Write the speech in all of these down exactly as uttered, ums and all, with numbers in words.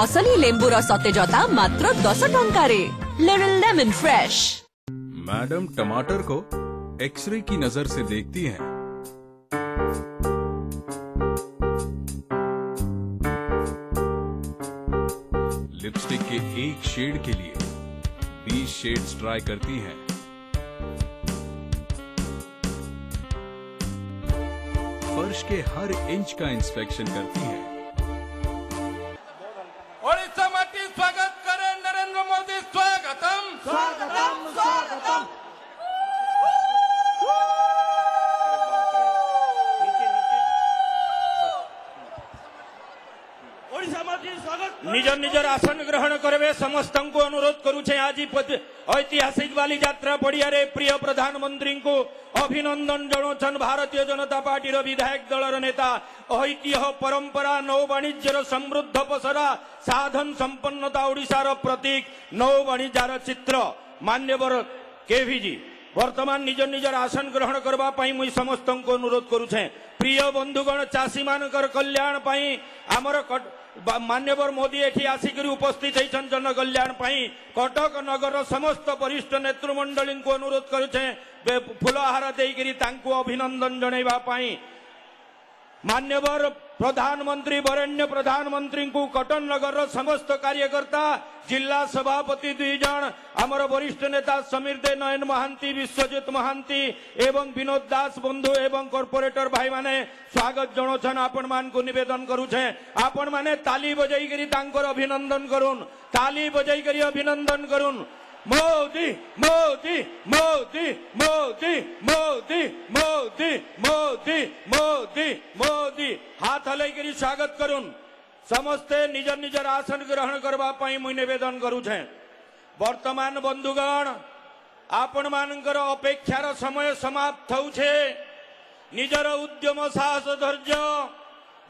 असली लेंबूर सतेजता मात्र दस टंकारे। Little lemon fresh. मैडम टमाटर को एक्सरे की नजर से देखती हैं। लिपस्टिक के एक शेड के लिए बीस शेड्स ट्राई करती हैं। फर्श के हर इंच का इंस्पेक्शन करती हैं। ओडिशा माटी स्वागत करें नरेंद्र मोदी। स्वागतम स्वागतम स्वागतम। निजर निजर आसन ग्रहण करे। समस्त को अनुरोध करूचे आज ऐतिहासिक बाली यात्रा पड़िया रे प्रिय प्रधानमंत्री को अभिनंदन जनाउछन भारतीय जनता पार्टी विधायक दलर नेता ऐतिह्य परंपरा नौ वाणिज्यर समृद्ध पसरा साधन संपन्नता ओडिशार प्रतीक नौ वाणिज्यर चित्र मान्यवर केवीजी वर्तमान निजर निजर आसन ग्रहण करबा पई मुई समस्त को अनुरोध करूचे। प्रिय बंधुगण चाषी मानकर कल्याण पई आमर मान्यवर मोदी एठी आसिकरी उपस्थित होइछन जन कल्याण पई। कटक नगर समस्त वरिष्ठ नेतृमंडली को अनुरोध करूचे फूलहार देइकरी तांको अभिनंदन जणाइबा पई। मान्यवर प्रधानमंत्री वरेण्य प्रधानमंत्री को कटक नगर समस्त कार्यकर्ता जिला सभापति दुई जन आमर वरिष्ठ नेता समीर दे नयन महांती विश्वजित महांती एवं विनोद दास बंधु एवं कॉर्पोरेटर भाई माने स्वागत जनाउछन। आपण मान को निवेदन करूछे आपण माने ताली बजाई करी तांकर अभिनंदन करून ताली बजाई करी अभिनंदन करून मोदी मोदी मोदी मोदी मोदी मोदी मोदी मोदी मोदी हाथ हल कर स्वागत करून समस्ते निजर निजर आसन ग्रहण करवा पई मुई निवेदन करूचे। वर्तमान बंधुगण आपण मानकर अपेक्षार समय समाप्त होउछे। निजर उद्यम साहस धैर्य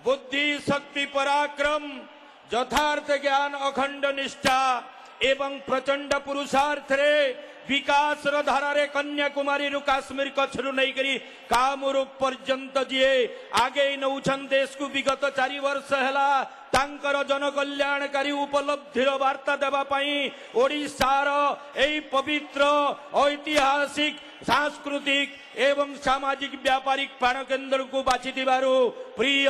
बुद्धि शक्ति पराक्रम यथार्थ ज्ञान अखंड निष्ठा एवं प्रचंड पुरुषार्थ रे विकास रो धारा रे कन्याकुमारी रु काश्मीर कच्छ रु नहीं करी कामरूप पर्यंत जिए आगे नौछन देश को विगत चार वर्ष हैला तांकर जनकल्याणकारी उपलब्धिर वार्ता देवा पई ओडिशार एई पवित्र ऐतिहासिक सांस्कृतिक एवं सामाजिक व्यापारिक प्राण केन्द्र को बाछी दिबारु प्रिय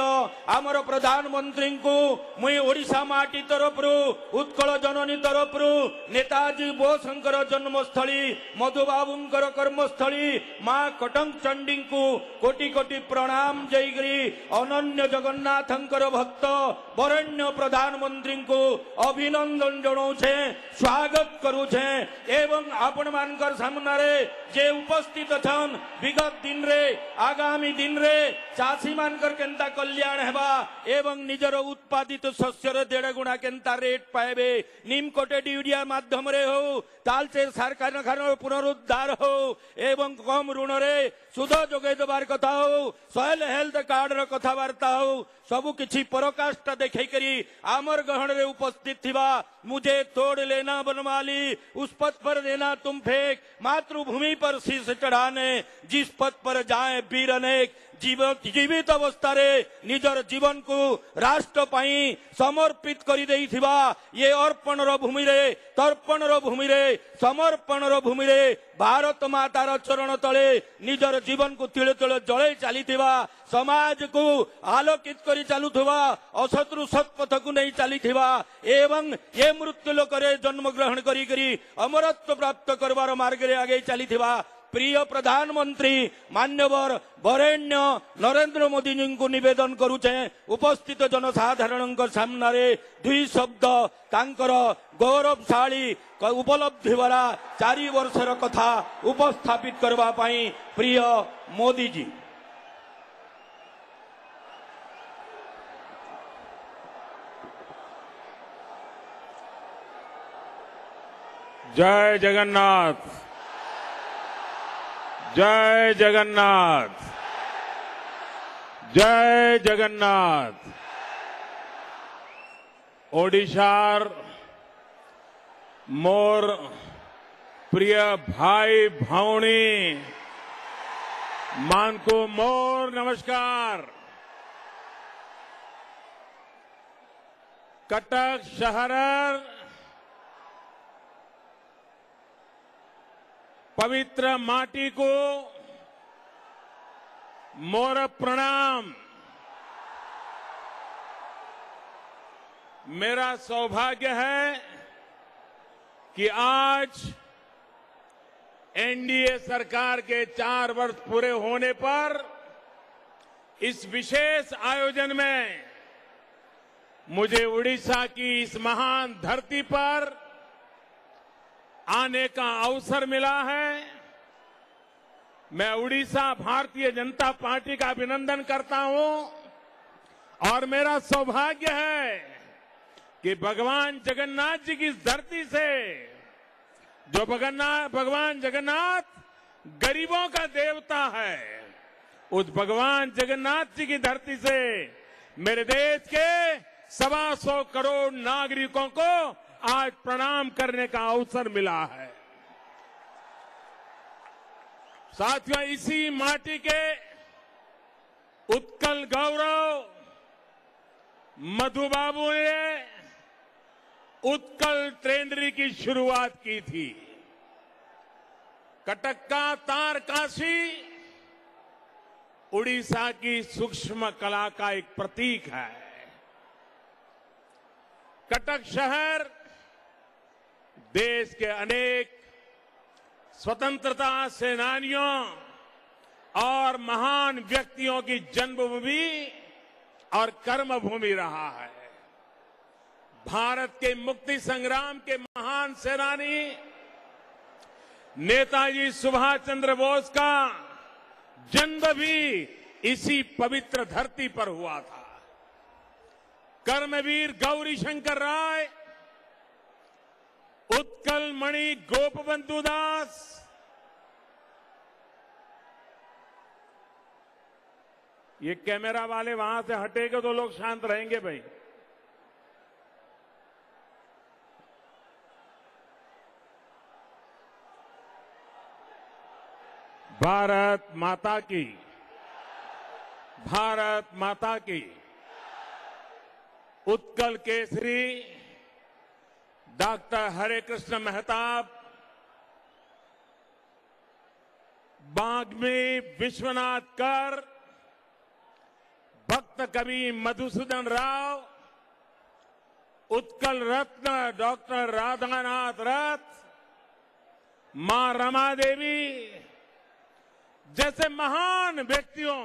आमर प्रधानमंत्री को मुई ओडिशा माटी तरफ रु उत्कल जननी तरफ रु नेताजी बोसंकर जन्मस्थली मधुबाबूंकर कर्मस्थली मां कटक चंडी को कोटि कोटि प्रणाम जयगिरी अनन्य जगन्नाथंकर भक्त वरेण्य प्रधानमंत्री को अभिनंदन जनाउछे स्वागत करूचे। एवं आपण मानकर सामने रे जे उपस्थित छन विगत दिन रे आगामी दिन रे चाषी मानकर केंता कल्याण हेबा एवं निजर उत्पादित शस्य रे डेढ़ गुणा केंता रेट पाएबे नीम कोटेड यूरिया माध्यम रे हो तालचेर सार कारखाना पुनरुद्धार हो एवं कम ऋण रे सुध जोगाइ देबार कथा हो सॉइल हेल्थ कार्ड रो कथाबार्ता हो सबु किछि परकाष्ठा देखे करी आमर गहन रे उपस्थित थिवा मुझे तोड़ लेना बनवाली उस पथ पर देना तुम फेंक मातृभूमि पर शीश चढ़ाने जिस पथ पर जाए वीर अनेक जीवित जीवित अवस्था रे निजर जीवन को राष्ट्र पाई समर्पित करी देई थिवा ये अर्पण रो भूमि रे तर्पण रो भूमि रे समर्पण रो भूमि रे भारत माता रो चरण तले निजर जीवन को तिले तिले जले चाली थिवा समाज को आलोकित करी चालू थिवा अशत्रु सत्पथ को नहीं चाली थिवा एवं ये मृत्यु लोक रे जन्म ग्रहण करी करी अमरत्व प्राप्त करवार मार्ग रे आगे चाली थिवा। प्रिय प्रधानमंत्री मान्यवर वरेण्य नरेंद्र मोदी जी को निवेदन करूचे उपस्थित जनसाधारण सामने रे दुई शब्द तांकर गौरवशाली उपलब्धि वाला चार वर्षर कथा उपस्थापित करवा पई प्रिय मोदी जी। जय जगन्नाथ जय जगन्नाथ जय जगन्नाथ। ओडिशार मोर प्रिय भाई भाउणी मानकू मोर नमस्कार। कटक शहर पवित्र माटी को मोर प्रणाम। मेरा सौभाग्य है कि आज एनडीए सरकार के चार वर्ष पूरे होने पर इस विशेष आयोजन में मुझे उड़ीसा की इस महान धरती पर आने का अवसर मिला है। मैं उड़ीसा भारतीय जनता पार्टी का अभिनंदन करता हूं और मेरा सौभाग्य है कि भगवान जगन्नाथ जी की इस धरती से, जो भगवान जगन्नाथ गरीबों का देवता है, उस भगवान जगन्नाथ जी की धरती से मेरे देश के सवा सौ करोड़ नागरिकों को आज प्रणाम करने का अवसर मिला है। साथियों, इसी माटी के उत्कल गौरव मधु बाबू ने उत्कल ट्रेनरी की शुरुआत की थी। कटक का तारकाशी उड़ीसा की सूक्ष्म कला का एक प्रतीक है। कटक शहर देश के अनेक स्वतंत्रता सेनानियों और महान व्यक्तियों की जन्मभूमि और कर्मभूमि रहा है। भारत के मुक्ति संग्राम के महान सेनानी नेताजी सुभाष चंद्र बोस का जन्म भी इसी पवित्र धरती पर हुआ था। कर्मवीर गौरी शंकर राय, उत्कल मणि गोपबंधु दास, ये कैमरा वाले वहां से हटेंगे तो लोग शांत रहेंगे भाई। भारत माता की, भारत माता की। उत्कल केसरी डॉक्टर हरे कृष्ण मेहताब, बाग्मी विश्वनाथ कर, भक्त कवि मधुसूदन राव, उत्कल रत्न डॉक्टर राधानाथ रथ, मां रमा देवी जैसे महान व्यक्तियों,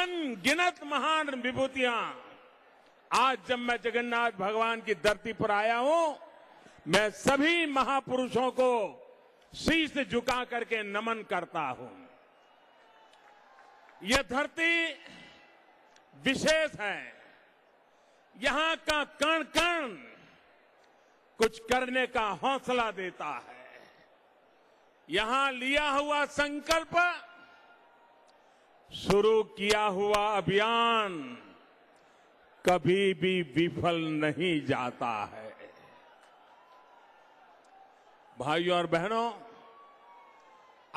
अनगिनत महान विभूतियां। आज जब मैं जगन्नाथ भगवान की धरती पर आया हूं, मैं सभी महापुरुषों को शीश झुका करके नमन करता हूं। यह धरती विशेष है। यहां का कण कण कुछ करने का हौसला देता है। यहां लिया हुआ संकल्प, शुरू किया हुआ अभियान कभी भी विफल नहीं जाता है। भाइयों और बहनों,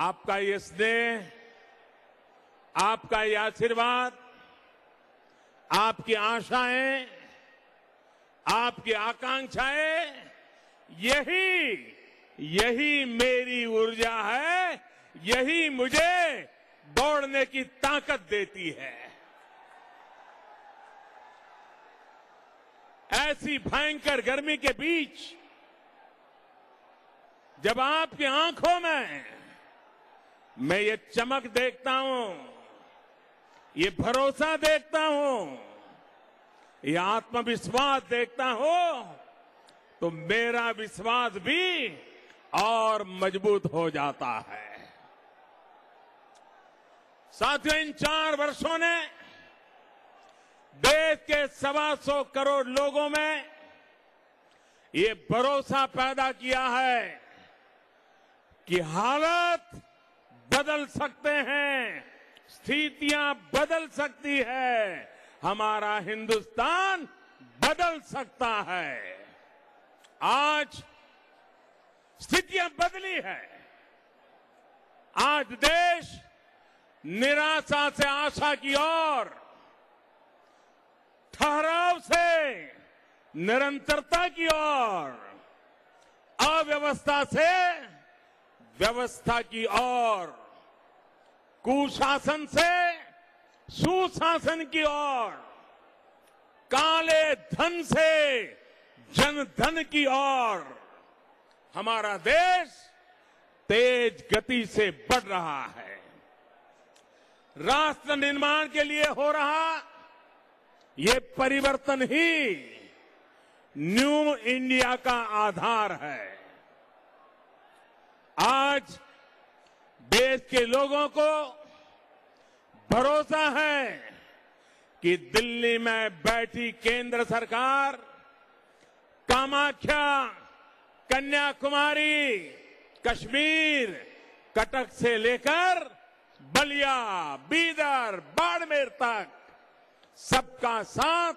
आपका ये स्नेह, आपका ये आशीर्वाद, आपकी आशाएं, आपकी आकांक्षाएं, यही यही मेरी ऊर्जा है। यही मुझे दौड़ने की ताकत देती है। ऐसी भयंकर गर्मी के बीच जब आपकी आंखों में मैं ये चमक देखता हूं, ये भरोसा देखता हूं, ये आत्मविश्वास देखता हूं, तो मेरा विश्वास भी और मजबूत हो जाता है। साथियों, इन चार वर्षों ने देश के सवा सौ करोड़ लोगों में ये भरोसा पैदा किया है कि हालत बदल सकते हैं, स्थितियां बदल सकती है, हमारा हिंदुस्तान बदल सकता है। आज स्थितियां बदली है। आज देश निराशा से आशा की ओर, ठहराव से निरंतरता की ओर, अव्यवस्था से व्यवस्था की ओर, कुशासन से सुशासन की ओर, काले धन से जन धन की ओर हमारा देश तेज गति से बढ़ रहा है। राष्ट्र निर्माण के लिए हो रहा ये परिवर्तन ही न्यू इंडिया का आधार है। आज देश के लोगों को भरोसा है कि दिल्ली में बैठी केंद्र सरकार कामाख्या, कन्याकुमारी, कश्मीर, कटक से लेकर बलिया, बीदर, बाड़मेर तक सबका साथ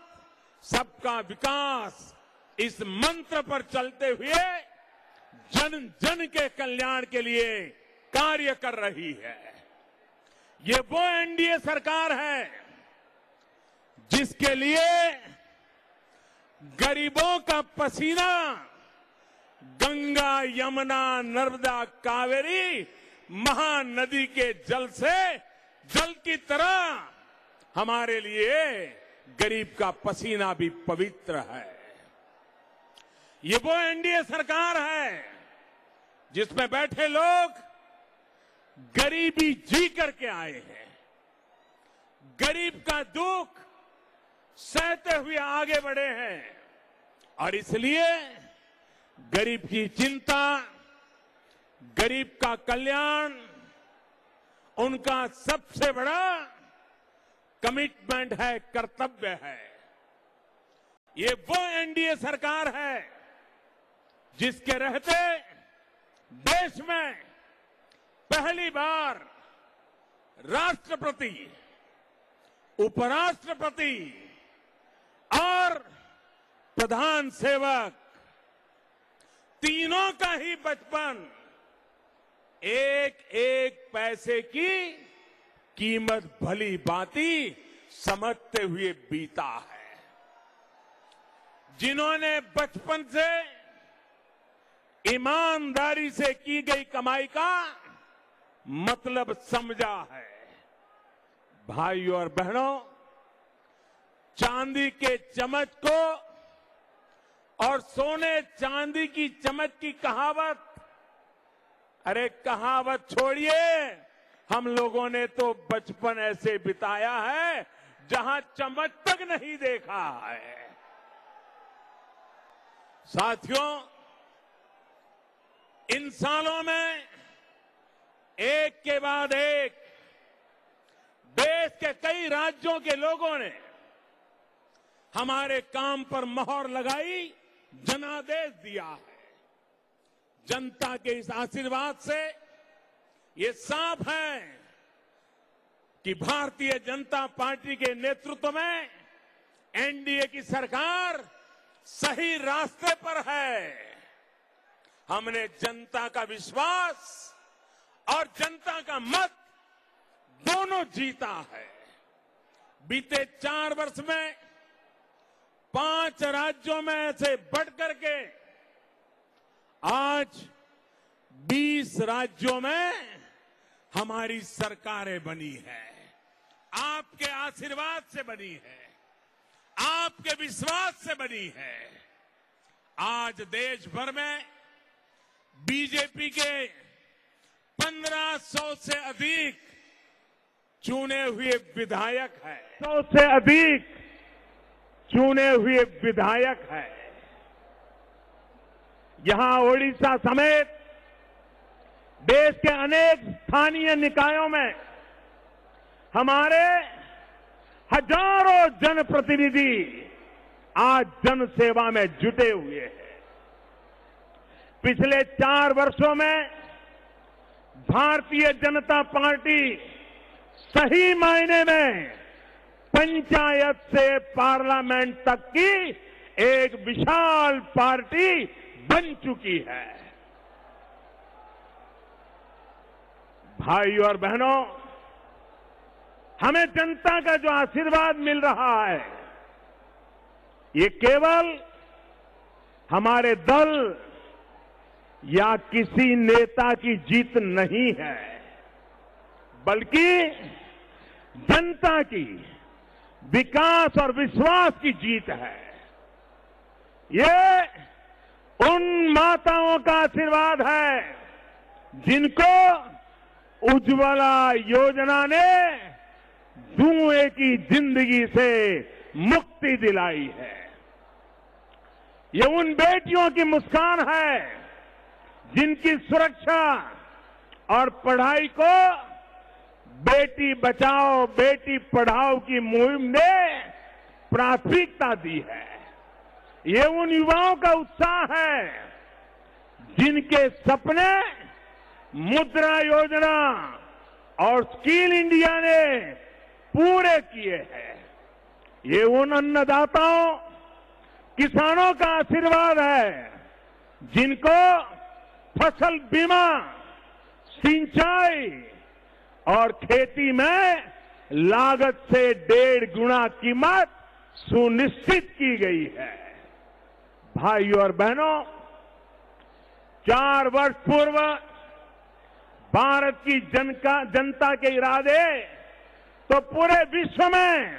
सबका विकास इस मंत्र पर चलते हुए जन जन के कल्याण के लिए कार्य कर रही है। ये वो एनडीए सरकार है जिसके लिए गरीबों का पसीना गंगा, यमुना, नर्मदा, कावेरी महानदी के जल से जल की तरह हमारे लिए गरीब का पसीना भी पवित्र है। ये वो एनडीए सरकार है जिसमें बैठे लोग गरीबी जी करके आए हैं, गरीब का दुख सहते हुए आगे बढ़े हैं और इसलिए गरीब की चिंता, गरीब का कल्याण उनका सबसे बड़ा कमिटमेंट है, कर्तव्य है। ये वो एनडीए सरकार है जिसके रहते देश में पहली बार राष्ट्रपति, उपराष्ट्रपति और प्रधान सेवक तीनों का ही बचपन एक एक पैसे की कीमत भली भांति समझते हुए बीता है। जिन्होंने बचपन से ईमानदारी से की गई कमाई का मतलब समझा है। भाइयों और बहनों, चांदी के चमच को और सोने चांदी की चमच की कहावत, अरे कहावत छोड़िए, हम लोगों ने तो बचपन ऐसे बिताया है जहां चमच तक नहीं देखा है। साथियों, इन सालों में एक के बाद एक देश के कई राज्यों के लोगों ने हमारे काम पर मोहर लगाई, जनादेश दिया है। जनता के इस आशीर्वाद से ये साफ है कि भारतीय जनता पार्टी के नेतृत्व में एनडीए की सरकार सही रास्ते पर है। हमने जनता का विश्वास और जनता का मत दोनों जीता है। बीते चार वर्ष में पांच राज्यों में से बढ़कर के आज बीस राज्यों में हमारी सरकारें बनी है। आपके आशीर्वाद से बनी है, आपके विश्वास से बनी है। आज देश भर में बीजेपी के पंद्रह सौ से अधिक चुने हुए विधायक है, सौ से अधिक चुने हुए विधायक है। यहां ओडिशा समेत देश के अनेक स्थानीय निकायों में हमारे हजारों जनप्रतिनिधि आज जन सेवा में जुटे हुए हैं। पिछले चार वर्षों में भारतीय जनता पार्टी सही मायने में पंचायत से पार्लियामेंट तक की एक विशाल पार्टी बन चुकी है। भाइयों और बहनों, हमें जनता का जो आशीर्वाद मिल रहा है ये केवल हमारे दल या किसी नेता की जीत नहीं है, बल्कि जनता की विकास और विश्वास की जीत है। ये उन माताओं का आशीर्वाद है जिनको उज्ज्वला योजना ने धुएं की जिंदगी से मुक्ति दिलाई है। ये उन बेटियों की मुस्कान है जिनकी सुरक्षा और पढ़ाई को बेटी बचाओ बेटी पढ़ाओ की मुहिम ने प्राथमिकता दी है। ये उन युवाओं का उत्साह है जिनके सपने मुद्रा योजना और स्किल इंडिया ने पूरे किए हैं। ये उन अन्नदाताओं किसानों का आशीर्वाद है जिनको फसल बीमा, सिंचाई और खेती में लागत से डेढ़ गुना कीमत सुनिश्चित की गई है। भाइयों और बहनों, चार वर्ष पूर्व भारत की जनता जनता के इरादे तो पूरे विश्व में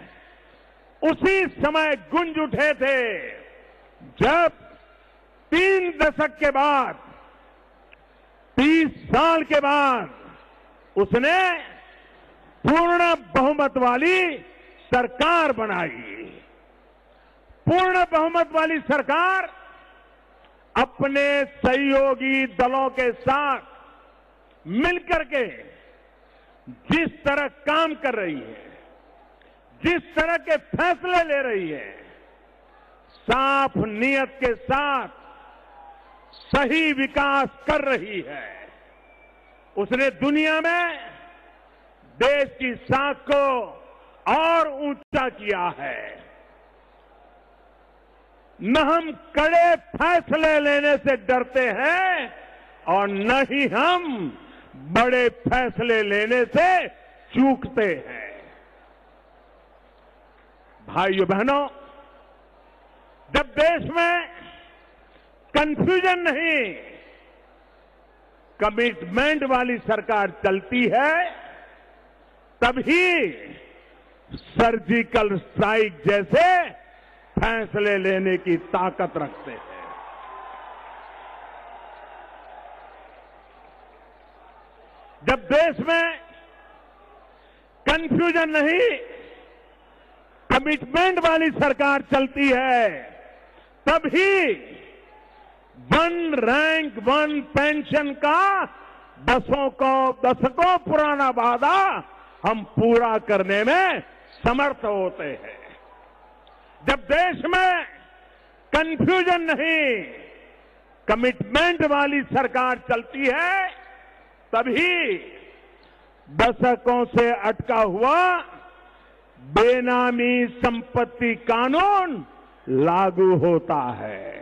उसी समय गूंज उठे थे जब तीन दशक के बाद, तीस साल के बाद उसने पूर्ण बहुमत वाली सरकार बनाई। पूर्ण बहुमत वाली सरकार अपने सहयोगी दलों के साथ मिलकर के जिस तरह काम कर रही है, जिस तरह के फैसले ले रही है, साफ नीयत के साथ सही विकास कर रही है। उसने दुनिया में देश की साख को और ऊंचा किया है। न हम कड़े फैसले लेने से डरते हैं और न ही हम बड़े फैसले लेने से चूकते हैं। भाइयों बहनों, जब देश में कंफ्यूजन नहीं, कमिटमेंट वाली सरकार चलती है, तभी सर्जिकल स्ट्राइक जैसे फैसले लेने की ताकत रखते हैं। जब देश में कंफ्यूजन नहीं, कमिटमेंट वाली सरकार चलती है, तभी वन रैंक वन पेंशन का दसों को दशकों पुराना वादा हम पूरा करने में समर्थ होते हैं। जब देश में कंफ्यूजन नहीं, कमिटमेंट वाली सरकार चलती है, तभी दशकों से अटका हुआ बेनामी संपत्ति कानून लागू होता है।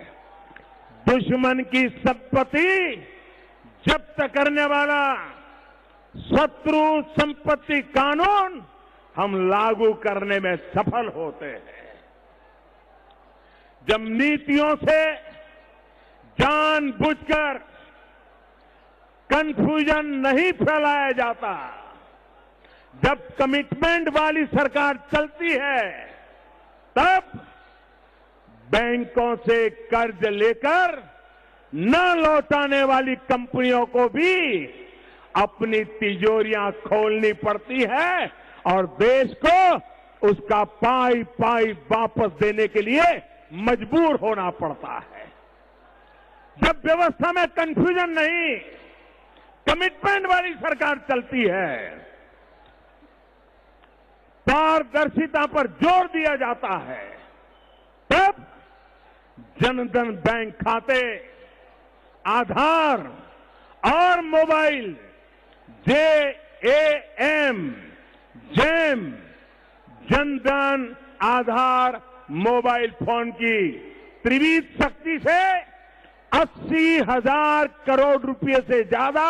दुश्मन की संपत्ति जब्त करने वाला शत्रु संपत्ति कानून हम लागू करने में सफल होते हैं। जब नीतियों से जानबूझकर कंफ्यूजन नहीं फैलाया जाता, जब कमिटमेंट वाली सरकार चलती है, तब बैंकों से कर्ज लेकर न लौटाने वाली कंपनियों को भी अपनी तिजोरियां खोलनी पड़ती है और देश को उसका पाई पाई वापस देने के लिए मजबूर होना पड़ता है। जब व्यवस्था में कंफ्यूजन नहीं, कमिटमेंट वाली सरकार चलती है, पारदर्शिता पर जोर दिया जाता है, तब जनधन बैंक खाते, आधार और mobile, J A M, JAM, Jan Dhan, Aadhaar, mobile phone की त्रिविध शक्ति से अस्सी हजार करोड़ रुपए से ज्यादा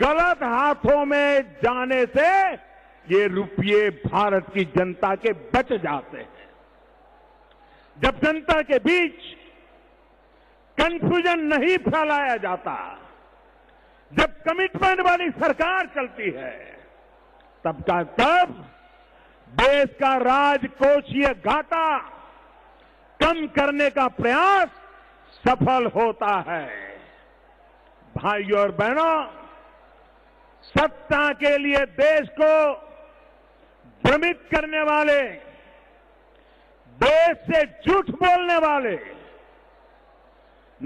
गलत हाथों में जाने से ये रुपये भारत की जनता के बच जाते हैं। जब जनता के बीच कंफ्यूजन नहीं फैलाया जाता। जब कमिटमेंट वाली सरकार चलती है तब का तब देश का राजकोषीय घाटा कम करने का प्रयास सफल होता है। भाइयों और बहनों, सत्ता के लिए देश को भ्रमित करने वाले, देश से झूठ बोलने वाले,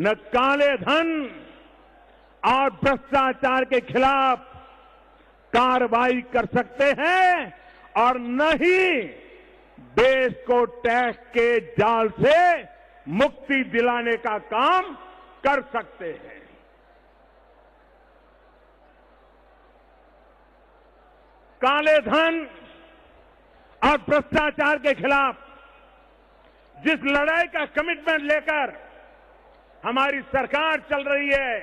न काले धन और भ्रष्टाचार के खिलाफ कार्रवाई कर सकते हैं और न ही देश को टैक्स के जाल से मुक्ति दिलाने का काम कर सकते हैं। काले धन और भ्रष्टाचार के खिलाफ जिस लड़ाई का कमिटमेंट लेकर हमारी सरकार चल रही है,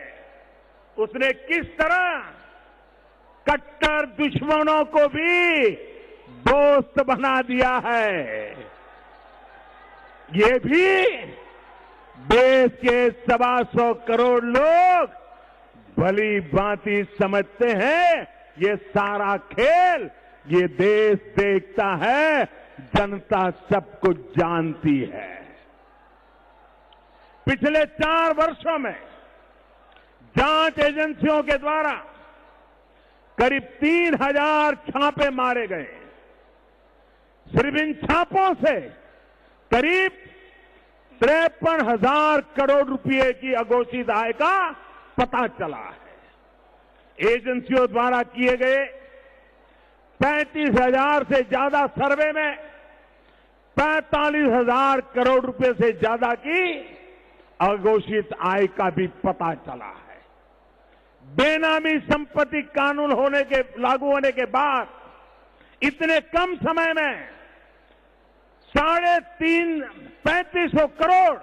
उसने किस तरह कट्टर दुश्मनों को भी दोस्त बना दिया है, ये भी देश के सवा सौ करोड़ लोग भली भांति समझते हैं। ये सारा खेल ये देश देखता है, जनता सब कुछ जानती है। पिछले चार वर्षों में जांच एजेंसियों के द्वारा करीब तीन हजार छापे मारे गए। सिर्फ इन छापों से करीब तिरपन हजार करोड़ रुपए की अघोषित आय का पता चला है। एजेंसियों द्वारा किए गए पैंतीस हजार से ज्यादा सर्वे में पैंतालीस हजार करोड़ रुपए से ज्यादा की अघोषित आय का भी पता चला है। बेनामी संपत्ति कानून होने के लागू होने के बाद इतने कम समय में साढ़े तीन पैंतीस सौ करोड़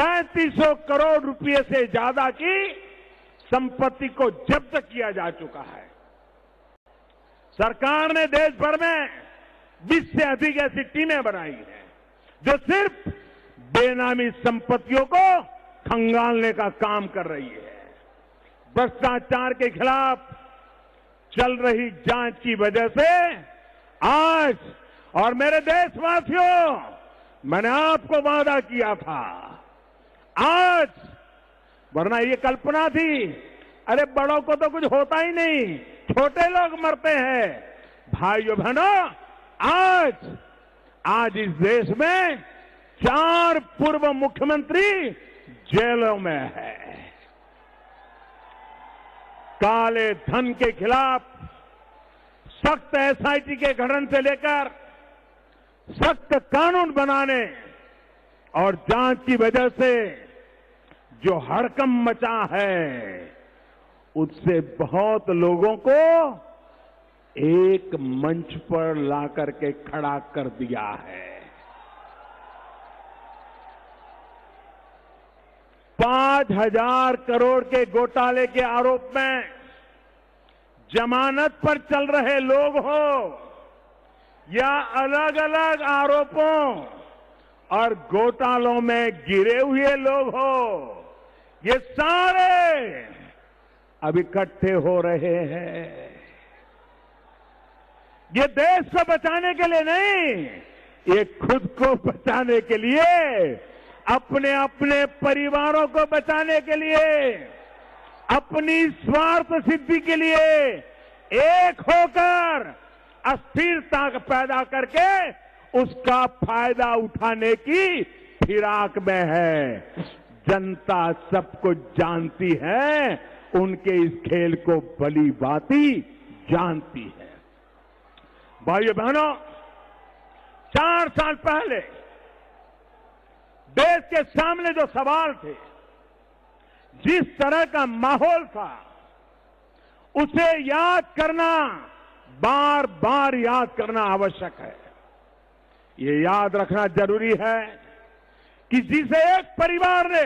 पैंतीस सौ करोड़ रुपए से ज्यादा की संपत्ति को जब्त किया जा चुका है। सरकार ने देश भर में बीस से अधिक ऐसी टीमें बनाई हैं जो सिर्फ बेनामी संपत्तियों को खंगालने का काम कर रही है। भ्रष्टाचार के खिलाफ चल रही जांच की वजह से आज, और मेरे देशवासियों, मैंने आपको वादा किया था आज, वरना ये कल्पना थी अरे बड़ों को तो कुछ होता ही नहीं, छोटे लोग मरते हैं। भाइयों बहनों, आज आज इस देश में चार पूर्व मुख्यमंत्री जेलों में है। काले धन के खिलाफ सख्त एस आई टी के गठन से लेकर सख्त कानून बनाने और जांच की वजह से जो हड़कंप मचा है, उससे बहुत लोगों को एक मंच पर ला करके खड़ा कर दिया है। पांच हजार करोड़ के घोटाले के आरोप में जमानत पर चल रहे लोग हो या अलग अलग आरोपों और घोटालों में गिरे हुए लोग हो, ये सारे अब इकट्ठे हो रहे हैं। ये देश को बचाने के लिए नहीं, ये खुद को बचाने के लिए, अपने अपने परिवारों को बचाने के लिए, अपनी स्वार्थ सिद्धि के लिए एक होकर अस्थिरता पैदा करके उसका फायदा उठाने की फिराक में है। जनता सब कुछ जानती है, उनके इस खेल को भली भांति जानती है। भाइयों बहनों, चार साल पहले देश के सामने जो सवाल थे, जिस तरह का माहौल था, उसे याद करना, बार बार याद करना आवश्यक है। ये याद रखना जरूरी है कि जिसे एक परिवार ने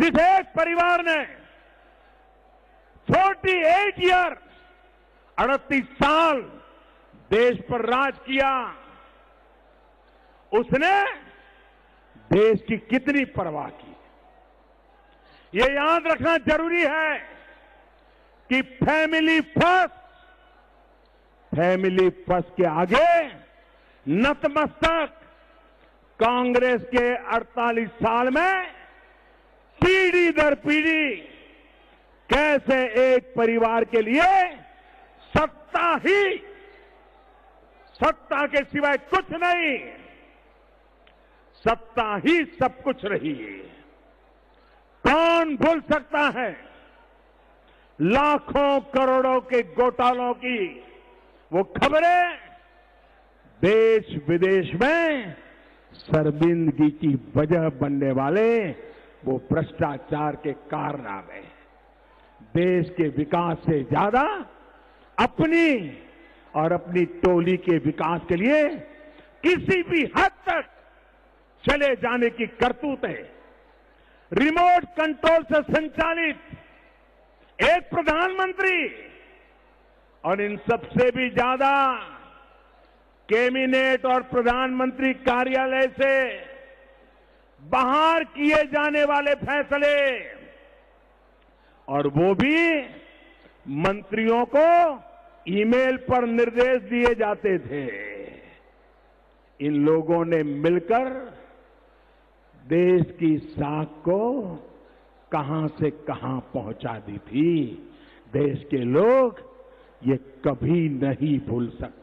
जिसे एक परिवार ने अड़तालीस ईयर अड़तीस साल देश पर राज किया, उसने देश की कितनी परवाह की। ये याद रखना जरूरी है कि फैमिली फर्स्ट, फैमिली फर्स्ट के आगे नतमस्तक कांग्रेस के अड़तालीस साल में पीढ़ी दर पीढ़ी कैसे एक परिवार के लिए सत्ता ही, सत्ता के सिवाय कुछ नहीं, सत्ता ही सब कुछ रही। कौन भूल सकता है लाखों करोड़ों के घोटालों की वो खबरें देश विदेश में शर्मिंदगी की वजह बनने वाले वो भ्रष्टाचार के कारनामे। देश के विकास से ज्यादा अपनी और अपनी टोली के विकास के लिए किसी भी हद तक चले जाने की करतूतें, रिमोट कंट्रोल से संचालित एक प्रधानमंत्री और इन सबसे भी ज्यादा कैबिनेट और प्रधानमंत्री कार्यालय से बाहर किए जाने वाले फैसले, और वो भी मंत्रियों को ईमेल पर निर्देश दिए जाते थे। इन लोगों ने मिलकर देश की साख को कहां से कहां पहुंचा दी थी। देश के लोग ये कभी नहीं भूल सकते।